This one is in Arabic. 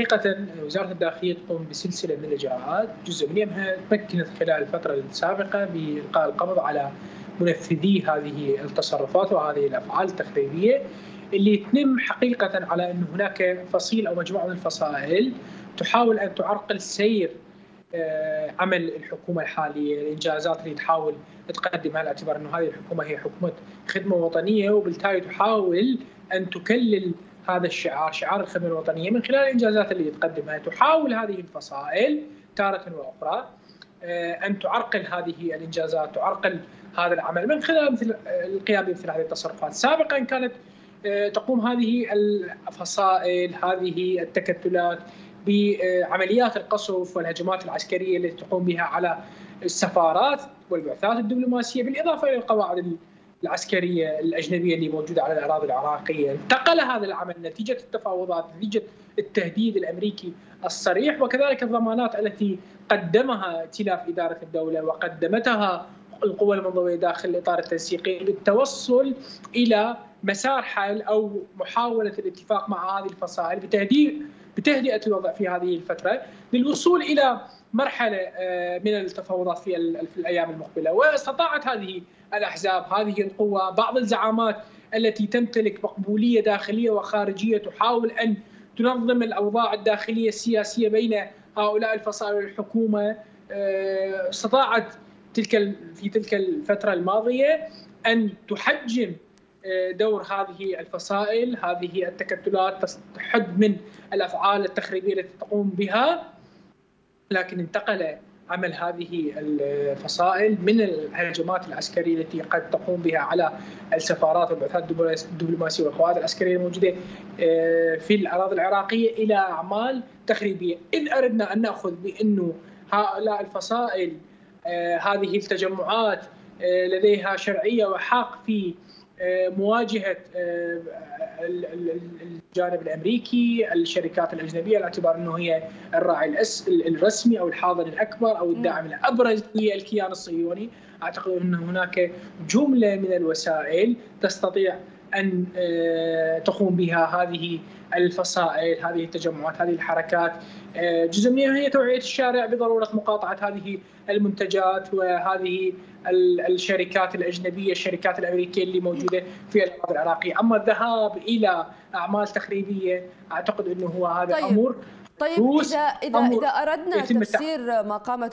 حقيقة وزارة الداخلية تقوم بسلسلة من الإجراءات، جزء منها تمكنت خلال الفترة السابقة بإلقاء القبض على منفذي هذه التصرفات وهذه الأفعال التخريبية اللي تنم حقيقة على أن هناك فصيل أو مجموعة من الفصائل تحاول أن تعرقل سير عمل الحكومة الحالية، الإنجازات اللي تحاول تقدمها على اعتبار أن هذه الحكومة هي حكومة خدمة وطنية، وبالتالي تحاول أن تكلل هذا الشعار، شعار الخدمة الوطنية، من خلال الإنجازات اللي تقدمها. تحاول هذه الفصائل تارة وأخرى أن تعرقل هذه الإنجازات، تعرقل هذا العمل من خلال مثل القيام بمثل هذه التصرفات. سابقا كانت تقوم هذه الفصائل، هذه التكتلات، بعمليات القصف والهجمات العسكرية التي تقوم بها على السفارات والبعثات الدبلوماسية، بالإضافة إلى القواعد العسكرية الأجنبية اللي موجودة على الأراضي العراقية. انتقل هذا العمل نتيجة التفاوضات، نتيجة التهديد الأمريكي الصريح، وكذلك الضمانات التي قدمها ائتلاف إدارة الدولة وقدمتها القوى المنضوية داخل الإطار التنسيقي، للتوصل إلى مسار حل أو محاولة الاتفاق مع هذه الفصائل بتهدئة الوضع في هذه الفترة، للوصول إلى مرحلة من التفاوضات في الأيام المقبلة. واستطاعت هذه الأحزاب، هذه القوى، بعض الزعامات التي تمتلك مقبولية داخلية وخارجية تحاول أن تنظم الأوضاع الداخلية السياسية بين هؤلاء الفصائل والحكومة. استطاعت في تلك الفترة الماضية أن تحجم دور هذه الفصائل، هذه التكتلات، تحد من الأفعال التخريبية التي تقوم بها. لكن انتقل عمل هذه الفصائل من الهجمات العسكرية التي قد تقوم بها على السفارات والبعثات الدبلوماسية والقواعد العسكرية الموجودة في الأراضي العراقية إلى أعمال تخريبية. إن أردنا أن نأخذ بأنه هؤلاء الفصائل، هذه التجمعات، لديها شرعية وحق في مواجهة الجانب الأمريكي، الشركات الأجنبية، على اعتبار أنه هي الراعي الرسمي أو الحاضن الأكبر أو الداعم الأبرز للكيان الصهيوني. أعتقد أن هناك جملة من الوسائل تستطيع أن تقوم بها هذه الفصائل، هذه التجمعات، هذه الحركات. جزء منها هي توعية الشارع بضرورة مقاطعة هذه المنتجات وهذه الشركات الأجنبية، الشركات الأمريكية اللي موجودة في الأراضي العراقية. أما الذهاب إلى أعمال تخريبية أعتقد أنه هو هذا أمر. طيب إذا أردنا تفسير ما قامت